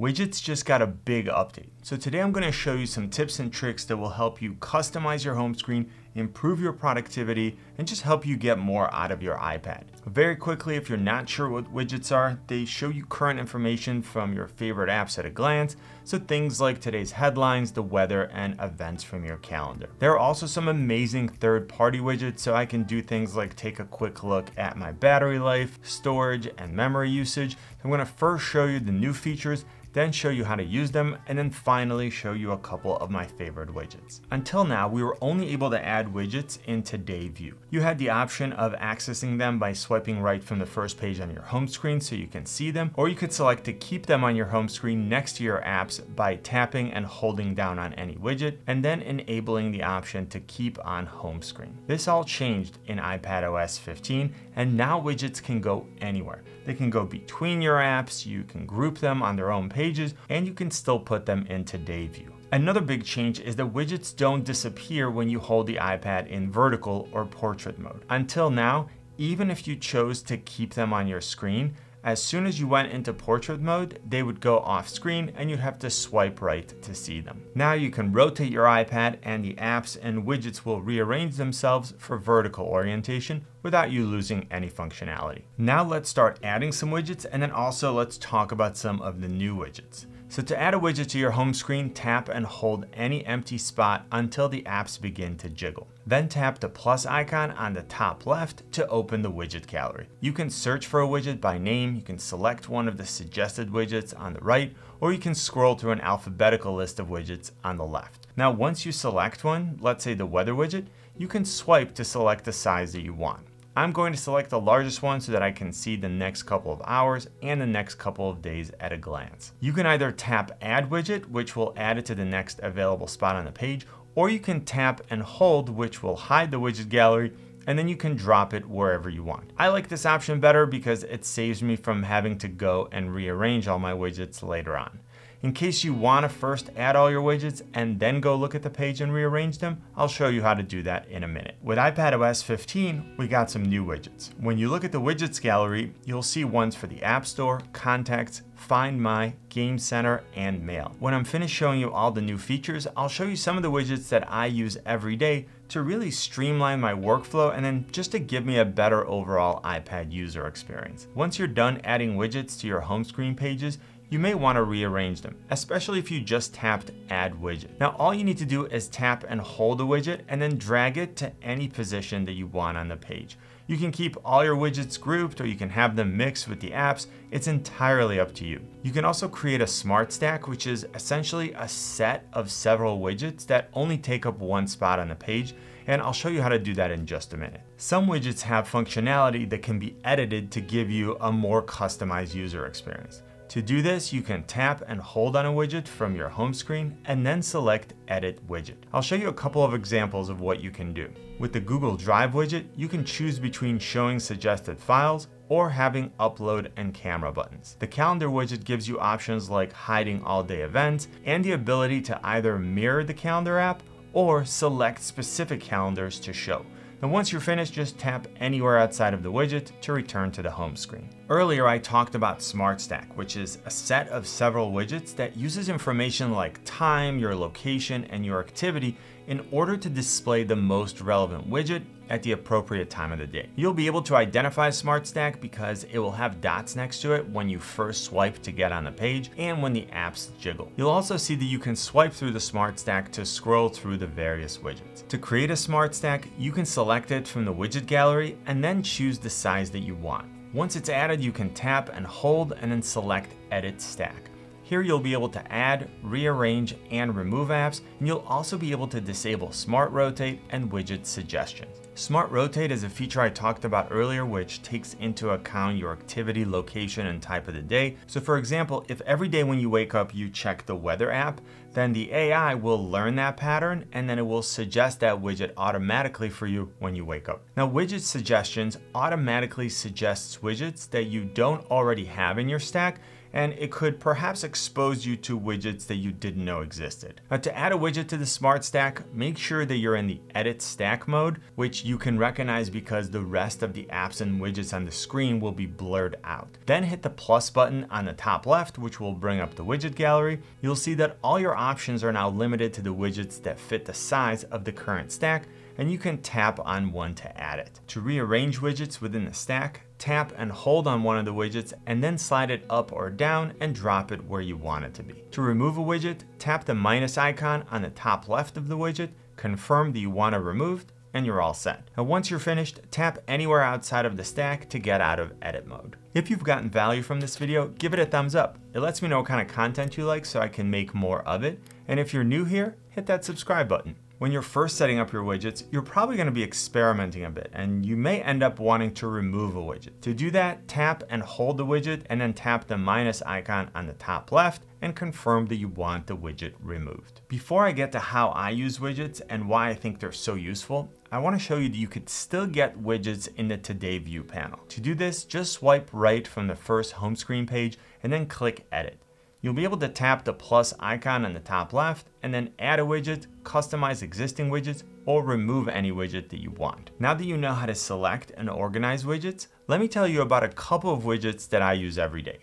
Widgets just got a big update. So today I'm going to show you some tips and tricks that will help you customize your home screen, improve your productivity, and just help you get more out of your iPad. Very quickly, if you're not sure what widgets are, they show you current information from your favorite apps at a glance. So things like today's headlines, the weather, and events from your calendar. There are also some amazing third-party widgets, so I can do things like take a quick look at my battery life, storage, and memory usage. I'm going to first show you the new features, then show you how to use them, and then finally show you a couple of my favorite widgets. Until now, we were only able to add widgets in Today View. You had the option of accessing them by swiping right from the first page on your home screen so you can see them, or you could select to keep them on your home screen next to your apps by tapping and holding down on any widget, and then enabling the option to keep on home screen. This all changed in iPadOS 15, and now widgets can go anywhere. They can go between your apps, you can group them on their own pages, and you can still put them in Today View. Another big change is that widgets don't disappear when you hold the iPad in vertical or portrait mode. Until now, even if you chose to keep them on your screen, as soon as you went into portrait mode, they would go off screen and you'd have to swipe right to see them. Now you can rotate your iPad and the apps and widgets will rearrange themselves for vertical orientation without you losing any functionality. Now let's start adding some widgets, and then also let's talk about some of the new widgets. So to add a widget to your home screen, tap and hold any empty spot until the apps begin to jiggle. Then tap the plus icon on the top left to open the widget gallery. You can search for a widget by name, you can select one of the suggested widgets on the right, or you can scroll through an alphabetical list of widgets on the left. Now once you select one, let's say the weather widget, you can swipe to select the size that you want. I'm going to select the largest one so that I can see the next couple of hours and the next couple of days at a glance. You can either tap Add Widget, which will add it to the next available spot on the page, or you can tap and hold, which will hide the widget gallery, and then you can drop it wherever you want. I like this option better because it saves me from having to go and rearrange all my widgets later on. In case you want to first add all your widgets and then go look at the page and rearrange them, I'll show you how to do that in a minute. With iPadOS 15, we got some new widgets. When you look at the widgets gallery, you'll see ones for the App Store, Contacts, Find My, Game Center, and Mail. When I'm finished showing you all the new features, I'll show you some of the widgets that I use every day to really streamline my workflow and then just to give me a better overall iPad user experience. Once you're done adding widgets to your home screen pages, you may want to rearrange them, especially if you just tapped Add Widget. Now all you need to do is tap and hold a widget and then drag it to any position that you want on the page. You can keep all your widgets grouped or you can have them mixed with the apps. It's entirely up to you. You can also create a Smart Stack, which is essentially a set of several widgets that only take up one spot on the page, and I'll show you how to do that in just a minute. Some widgets have functionality that can be edited to give you a more customized user experience. To do this, you can tap and hold on a widget from your home screen and then select Edit Widget. I'll show you a couple of examples of what you can do. With the Google Drive widget, you can choose between showing suggested files or having upload and camera buttons. The calendar widget gives you options like hiding all-day events and the ability to either mirror the calendar app or select specific calendars to show. And once you're finished, just tap anywhere outside of the widget to return to the home screen. Earlier, I talked about Smart Stack, which is a set of several widgets that uses information like time, your location, and your activity in order to display the most relevant widget at the appropriate time of the day. You'll be able to identify Smart Stack because it will have dots next to it when you first swipe to get on the page and when the apps jiggle. You'll also see that you can swipe through the Smart Stack to scroll through the various widgets. To create a Smart Stack, you can select it from the widget gallery and then choose the size that you want. Once it's added, you can tap and hold and then select Edit Stack. Here you'll be able to add, rearrange, and remove apps, and you'll also be able to disable Smart Rotate and Widget Suggestions. Smart Rotate is a feature I talked about earlier, which takes into account your activity, location, and type of the day. So for example, if every day when you wake up you check the weather app, then the AI will learn that pattern and then it will suggest that widget automatically for you when you wake up. Now Widget Suggestions automatically suggests widgets that you don't already have in your stack, and it could perhaps expose you to widgets that you didn't know existed. Now, to add a widget to the Smart Stack, make sure that you're in the edit stack mode, which you can recognize because the rest of the apps and widgets on the screen will be blurred out. Then hit the plus button on the top left, which will bring up the widget gallery. You'll see that all your options are now limited to the widgets that fit the size of the current stack, and you can tap on one to add it. To rearrange widgets within the stack, tap and hold on one of the widgets and then slide it up or down and drop it where you want it to be. To remove a widget, tap the minus icon on the top left of the widget, confirm that you want it removed, and you're all set. Now, once you're finished, tap anywhere outside of the stack to get out of edit mode. If you've gotten value from this video, give it a thumbs up. It lets me know what kind of content you like so I can make more of it. And if you're new here, hit that subscribe button. When you're first setting up your widgets, you're probably going to be experimenting a bit, and you may end up wanting to remove a widget. To do that, tap and hold the widget and then tap the minus icon on the top left and confirm that you want the widget removed. Before I get to how I use widgets and why I think they're so useful, I want to show you that you could still get widgets in the Today View panel. To do this, just swipe right from the first home screen page and then click Edit. You'll be able to tap the plus icon on the top left and then add a widget, customize existing widgets, or remove any widget that you want. Now that you know how to select and organize widgets, let me tell you about a couple of widgets that I use every day.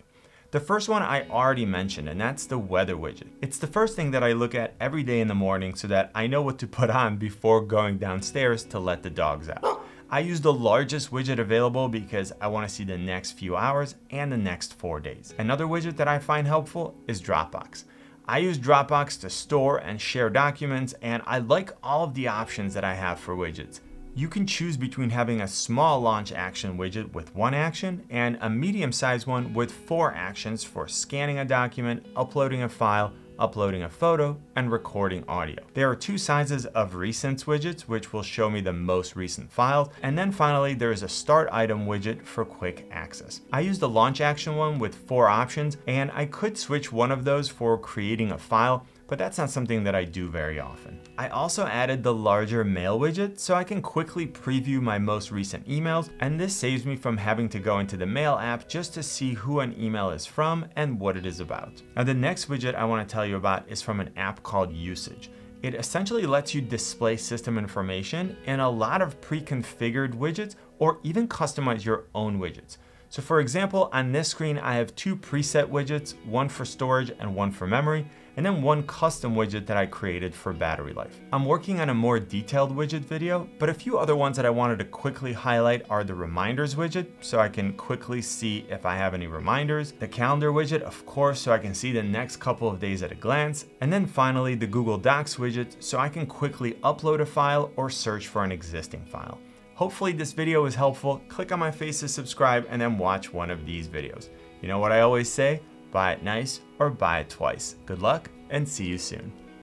The first one I already mentioned, and that's the weather widget. It's the first thing that I look at every day in the morning so that I know what to put on before going downstairs to let the dogs out. I use the largest widget available because I want to see the next few hours and the next 4 days. Another widget that I find helpful is Dropbox. I use Dropbox to store and share documents, and I like all of the options that I have for widgets. You can choose between having a small launch action widget with one action and a medium-sized one with 4 actions for scanning a document, uploading a file, uploading a photo, and recording audio. There are 2 sizes of recents widgets, which will show me the most recent files. And then finally, there is a start item widget for quick access. I use the launch action one with 4 options, and I could switch one of those for creating a file, but that's not something that I do very often. I also added the larger mail widget so I can quickly preview my most recent emails, and this saves me from having to go into the mail app just to see who an email is from and what it is about. Now, the next widget I want to tell you about is from an app called Usage. It essentially lets you display system information and a lot of pre-configured widgets, or even customize your own widgets. So for example, on this screen, I have 2 preset widgets, one for storage and one for memory, and then one custom widget that I created for battery life. I'm working on a more detailed widget video, but a few other ones that I wanted to quickly highlight are the reminders widget, so I can quickly see if I have any reminders, the calendar widget, of course, so I can see the next couple of days at a glance, and then finally the Google Docs widget, so I can quickly upload a file or search for an existing file. Hopefully this video was helpful. Click on my face to subscribe and then watch one of these videos. You know what I always say? Buy it nice or buy it twice. Good luck and see you soon.